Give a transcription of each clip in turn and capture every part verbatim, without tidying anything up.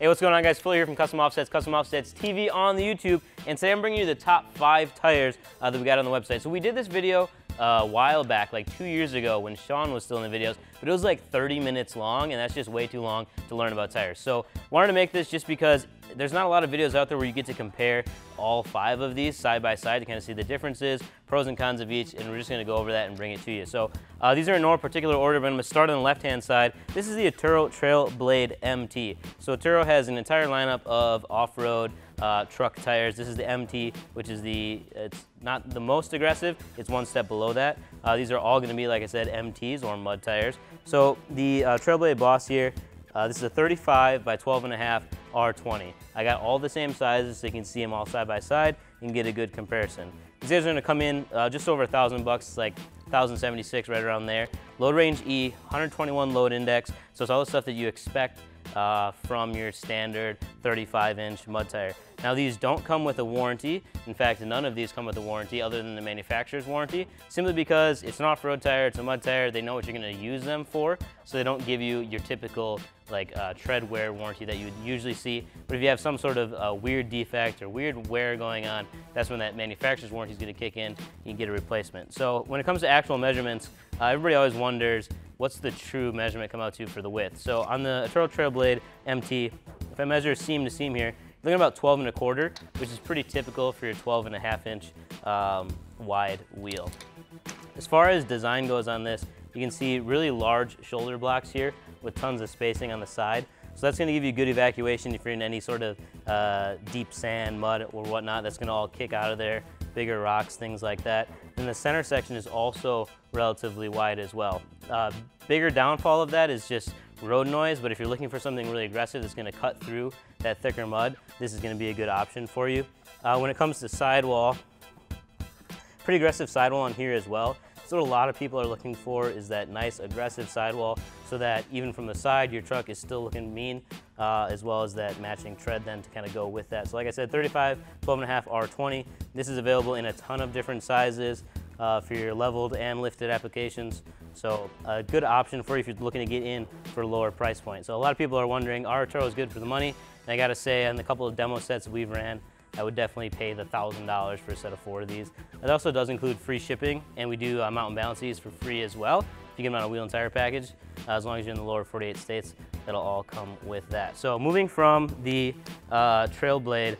Hey, what's going on, guys? Phil here from Custom Offsets, Custom Offsets T V on the YouTube, and today I'm bringing you the top five tires uh, that we got on the website. So we did this video Uh, a while back, like two years ago when Sean was still in the videos, but it was like thirty minutes long, and that's just way too long to learn about tires. So wanted to make this just because there's not a lot of videos out there where you get to compare all five of these side by side to kind of see the differences, pros and cons of each, and we're just gonna go over that and bring it to you. So uh, these are in no particular order, but I'm gonna start on the left-hand side. This is the Atturo Trail Blade M T. So Atturo has an entire lineup of off-road Uh, truck tires. This is the M T, which is the, it's not the most aggressive, it's one step below that. Uh, these are all going to be, like I said, M Ts or mud tires. So the uh, Trailblade Boss here, uh, this is a thirty-five by twelve and a half R twenty. I got all the same sizes so you can see them all side by side and get a good comparison. These guys are going to come in uh, just over a thousand bucks, like one thousand seventy-six, right around there. Load range E, one hundred twenty-one load index, so it's all the stuff that you expect Uh, from your standard thirty-five inch mud tire. Now these don't come with a warranty. In fact, none of these come with a warranty other than the manufacturer's warranty, simply because it's an off-road tire, it's a mud tire, they know what you're gonna use them for, so they don't give you your typical like uh, tread wear warranty that you would usually see. But if you have some sort of uh, weird defect or weird wear going on, that's when that manufacturer's warranty is gonna kick in, you can get a replacement. So when it comes to actual measurements, uh, everybody always wonders, what's the true measurement come out to for the width? So on the Atturo Trail Blade M T, if I measure seam to seam here, looking about twelve and a quarter, which is pretty typical for your twelve and a half inch um, wide wheel. As far as design goes on this, you can see really large shoulder blocks here with tons of spacing on the side. So that's gonna give you good evacuation if you're in any sort of uh, deep sand, mud, or whatnot. That's gonna all kick out of there, bigger rocks, things like that. And the center section is also relatively wide as well. Uh, bigger downfall of that is just road noise, but if you're looking for something really aggressive that's gonna cut through that thicker mud, this is gonna be a good option for you. Uh, when it comes to sidewall, pretty aggressive sidewall on here as well. So what a lot of people are looking for is that nice aggressive sidewall, so that even from the side, your truck is still looking mean, uh, as well as that matching tread then to kind of go with that. So like I said, thirty-five, twelve and a half R twenty. This is available in a ton of different sizes. Uh, for your leveled and lifted applications. So a good option for you if you're looking to get in for a lower price point. So a lot of people are wondering, are Atturos good for the money? And I gotta say, on the couple of demo sets we've ran, I would definitely pay the one thousand dollars for a set of four of these. It also does include free shipping, and we do uh, mountain balances for free as well. If you get them on a wheel and tire package, uh, as long as you're in the lower forty-eight states, that'll all come with that. So moving from the uh, Trail Blade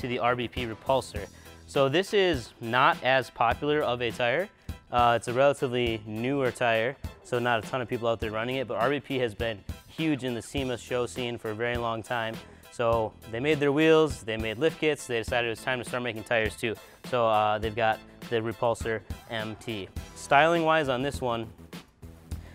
to the R B P Repulsor. So this is not as popular of a tire. Uh, it's a relatively newer tire, so not a ton of people out there running it, but R B P has been huge in the SEMA show scene for a very long time. So they made their wheels, they made lift kits, they decided it was time to start making tires too. So uh, they've got the Repulsor M T. Styling-wise on this one,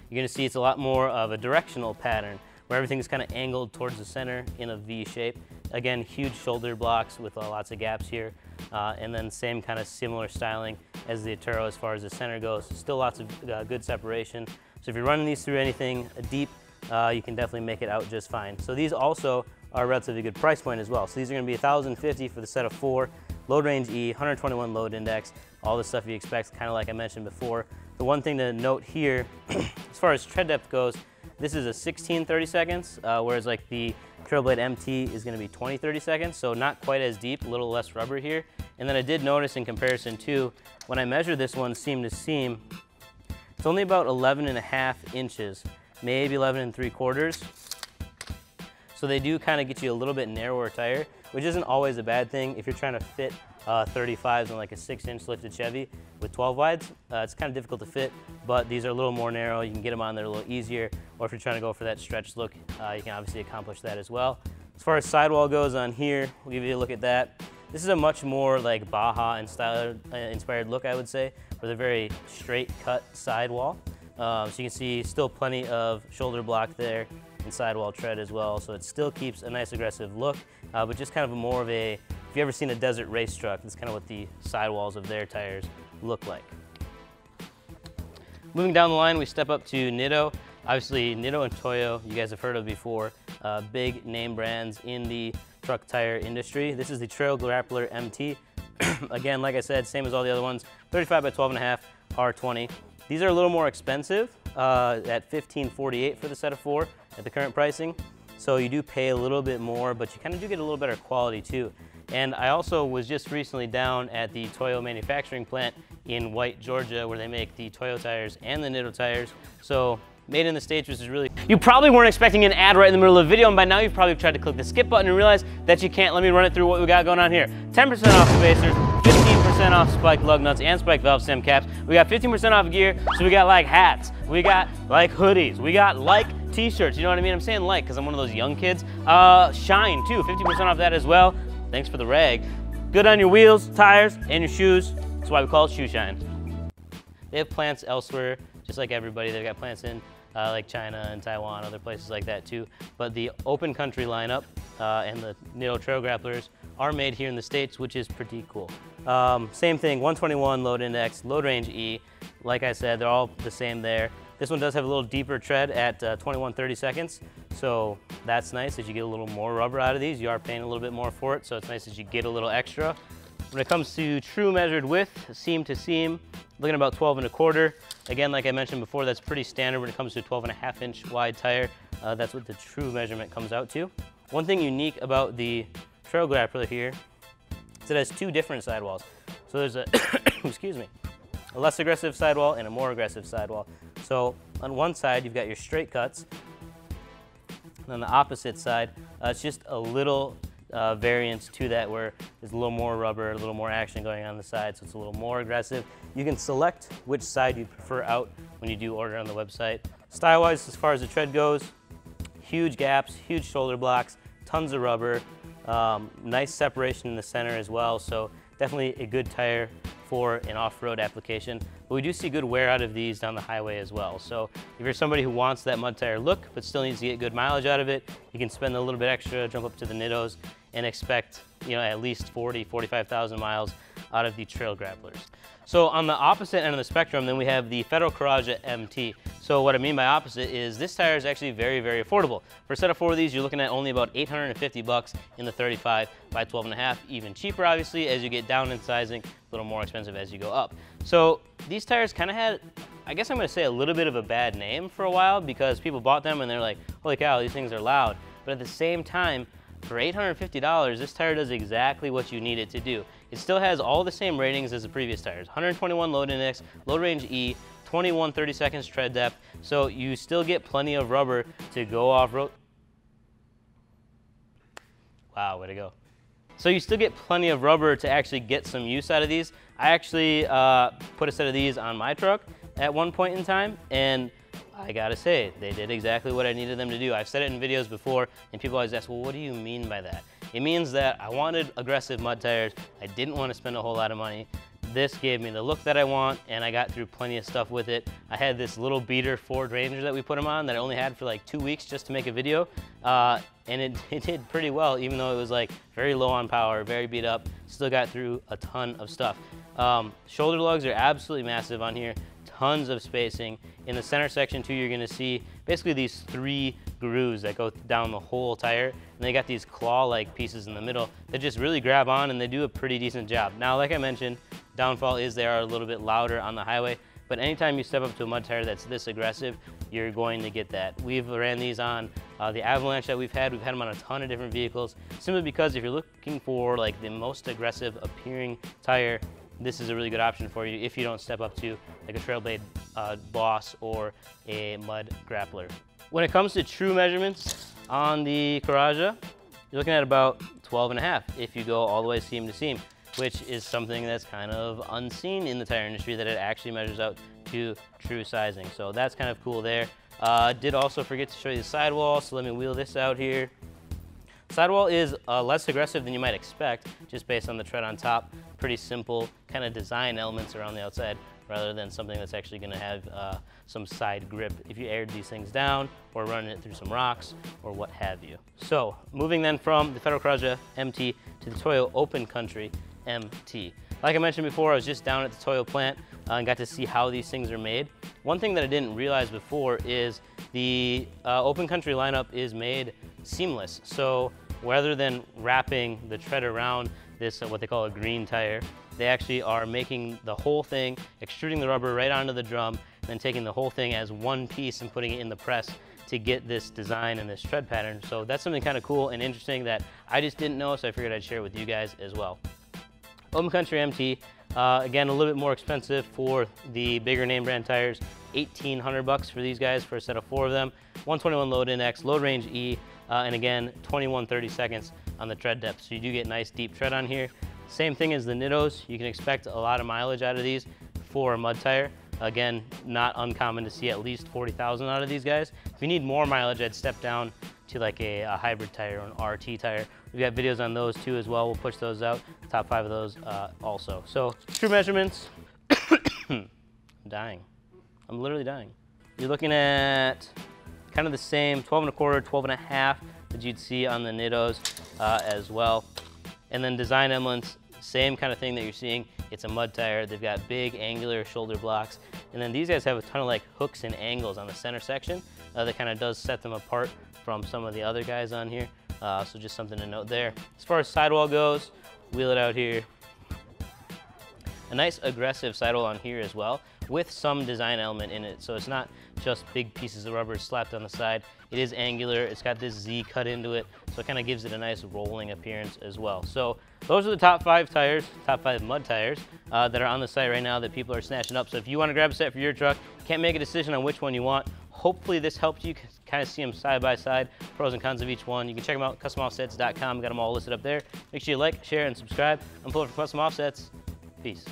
you're gonna see it's a lot more of a directional pattern, where everything's kind of angled towards the center in a V shape. Again, huge shoulder blocks with uh, lots of gaps here. Uh, and then same kind of similar styling as the Atturo as far as the center goes. Still lots of uh, good separation. So if you're running these through anything deep, uh, you can definitely make it out just fine. So these also are a relatively good price point as well. So these are gonna be one thousand fifty dollars for the set of four, load range E, one hundred twenty-one load index, all the stuff you expect, kind of like I mentioned before. The one thing to note here, as far as tread depth goes, this is a sixteen thirty-seconds, uh, whereas like the Trail Blade M T is gonna be twenty thirty-seconds, so not quite as deep, a little less rubber here. And then I did notice in comparison too, when I measure this one seam to seam, it's only about eleven and a half inches, maybe eleven and three quarters. So they do kind of get you a little bit narrower tire, which isn't always a bad thing if you're trying to fit uh, thirty-fives on like a six inch lifted Chevy with twelve wides. Uh, it's kind of difficult to fit, but these are a little more narrow. You can get them on there a little easier, or if you're trying to go for that stretched look, uh, you can obviously accomplish that as well. As far as sidewall goes on here, we'll give you a look at that. This is a much more like Baja inspired look, I would say, with a very straight cut sidewall. Um, so you can see still plenty of shoulder block there, sidewall tread as well, so it still keeps a nice aggressive look, uh, but just kind of more of a, if you've ever seen a desert race truck, that's kind of what the sidewalls of their tires look like. Moving down the line, we step up to Nitto. Obviously Nitto and Toyo, you guys have heard of before, uh, big name brands in the truck tire industry. This is the Trail Grappler M T. Again, like I said, same as all the other ones, thirty-five by twelve and a half R twenty. These are a little more expensive, uh, at fifteen forty-eight for the set of four at the current pricing. So you do pay a little bit more, but you kind of do get a little better quality too. And I also was just recently down at the Toyo Manufacturing Plant in White, Georgia, where they make the Toyo tires and the Nitto tires. So made in the States, which is really... You probably weren't expecting an ad right in the middle of the video, and by now you've probably tried to click the skip button and realize that you can't. Let me run it through what we got going on here. ten percent off spacers, fifteen percent off spike lug nuts and spike valve stem caps. We got fifteen percent off gear, so we got like hats, we got like hoodies, we got like t-shirts, you know what I mean? I'm saying like, because I'm one of those young kids. Uh, shine too, fifteen percent off that as well. Thanks for the rag. Good on your wheels, tires, and your shoes. That's why we call it shoe shine. They have plants elsewhere, just like everybody. They've got plants in uh, like China and Taiwan, other places like that too. But the Open Country lineup uh, and the Nitto Trail Grapplers are made here in the States, which is pretty cool. Um, same thing, one twenty-one load index, load range E. Like I said, they're all the same there. This one does have a little deeper tread at uh, twenty-one thirty seconds, so that's nice as you get a little more rubber out of these. You are paying a little bit more for it, so it's nice as you get a little extra. When it comes to true measured width, seam to seam, looking at about twelve and a quarter. Again, like I mentioned before, that's pretty standard when it comes to a twelve and a half inch wide tire. Uh, that's what the true measurement comes out to. One thing unique about the Trail Grappler here is it has two different sidewalls. So there's a, excuse me, a less aggressive sidewall and a more aggressive sidewall. So on one side, you've got your straight cuts, and on the opposite side, uh, it's just a little uh, variance to that where there's a little more rubber, a little more action going on the side, so it's a little more aggressive. You can select which side you prefer out when you do order on the website. Style-wise, as far as the tread goes, huge gaps, huge shoulder blocks, tons of rubber, um, nice separation in the center as well, so definitely a good tire for an off-road application, but we do see good wear out of these down the highway as well. So if you're somebody who wants that mud tire look but still needs to get good mileage out of it, you can spend a little bit extra, jump up to the Nittos, and expect, you know, at least forty, forty-five thousand miles out of the Trail Grapplers. So on the opposite end of the spectrum, then we have the Federal Couragia M T. So what I mean by opposite is this tire is actually very, very affordable. For a set of four of these, you're looking at only about eight hundred fifty bucks in the thirty-five by twelve and a half, even cheaper obviously as you get down in sizing, a little more expensive as you go up. So these tires kind of had, I guess I'm gonna say, a little bit of a bad name for a while because people bought them and they're like, holy cow, these things are loud. But at the same time, for eight hundred fifty dollars, this tire does exactly what you need it to do. It still has all the same ratings as the previous tires. one twenty-one load index, load range E, twenty-one thirty seconds tread depth. So you still get plenty of rubber to go off-road. Wow, way to go. So you still get plenty of rubber to actually get some use out of these. I actually uh, put a set of these on my truck at one point in time, and I gotta say, they did exactly what I needed them to do. I've said it in videos before, and people always ask, well, what do you mean by that? It means that I wanted aggressive mud tires. I didn't want to spend a whole lot of money. This gave me the look that I want, and I got through plenty of stuff with it. I had this little beater Ford Ranger that we put them on that I only had for like two weeks just to make a video, uh, and it, it did pretty well, even though it was like very low on power, very beat up, still got through a ton of stuff. Um, shoulder lugs are absolutely massive on here. Tons of spacing. In the center section too, you're gonna see basically these three grooves that go down the whole tire, and they got these claw-like pieces in the middle that just really grab on, and they do a pretty decent job. Now, like I mentioned, downfall is they are a little bit louder on the highway, but anytime you step up to a mud tire that's this aggressive, you're going to get that. We've ran these on uh, the Avalanche that we've had. We've had them on a ton of different vehicles, simply because if you're looking for like the most aggressive appearing tire, this is a really good option for you if you don't step up to like a Trail Blade uh, Boss or a Mud Grappler. When it comes to true measurements on the Couragia, you're looking at about twelve and a half if you go all the way seam to seam, which is something that's kind of unseen in the tire industry, that it actually measures out to true sizing. So that's kind of cool there. Uh, did also forget to show you the sidewall, so let me wheel this out here. Sidewall is uh, less aggressive than you might expect, just based on the tread on top. Pretty simple kind of design elements around the outside, rather than something that's actually going to have uh, some side grip if you aired these things down or running it through some rocks or what have you. So moving then from the Federal Couragia M T to the Toyo Open Country M T. Like I mentioned before, I was just down at the Toyo plant uh, and got to see how these things are made. One thing that I didn't realize before is the uh, Open Country lineup is made seamless. So rather than wrapping the tread around this, uh, what they call a green tire, they actually are making the whole thing, extruding the rubber right onto the drum, and then taking the whole thing as one piece and putting it in the press to get this design and this tread pattern. So that's something kind of cool and interesting that I just didn't know, so I figured I'd share it with you guys as well. Open Country M T, uh, again, a little bit more expensive for the bigger name brand tires. eighteen hundred bucks for these guys for a set of four of them. one twenty-one load index, load range E, uh, and again, twenty-one thirty seconds on the tread depth. So you do get nice deep tread on here. Same thing as the Nittos. You can expect a lot of mileage out of these for a mud tire. Again, not uncommon to see at least forty thousand out of these guys. If you need more mileage, I'd step down to like a, a hybrid tire or an R T tire. We've got videos on those too as well. We'll push those out, top five of those uh, also. So true measurements, I'm dying. I'm literally dying. You're looking at kind of the same twelve and a quarter, twelve and a half that you'd see on the Nittos uh, as well. And then design elements, same kind of thing that you're seeing. It's a mud tire. They've got big angular shoulder blocks. And then these guys have a ton of like hooks and angles on the center section uh, that kind of does set them apart from some of the other guys on here. Uh, so just something to note there. As far as sidewall goes, wheel it out here. A nice aggressive sidewall on here as well, with some design element in it. So it's not just big pieces of rubber slapped on the side. It is angular, it's got this Z cut into it, so it kind of gives it a nice rolling appearance as well. So those are the top five tires, top five mud tires uh, that are on the site right now that people are snatching up. So if you want to grab a set for your truck, can't make a decision on which one you want, hopefully this helps you kind of see them side by side, pros and cons of each one. You can check them out, custom offsets dot com, got them all listed up there. Make sure you like, share, and subscribe. I'm Pulling for Custom Offsets. Peace.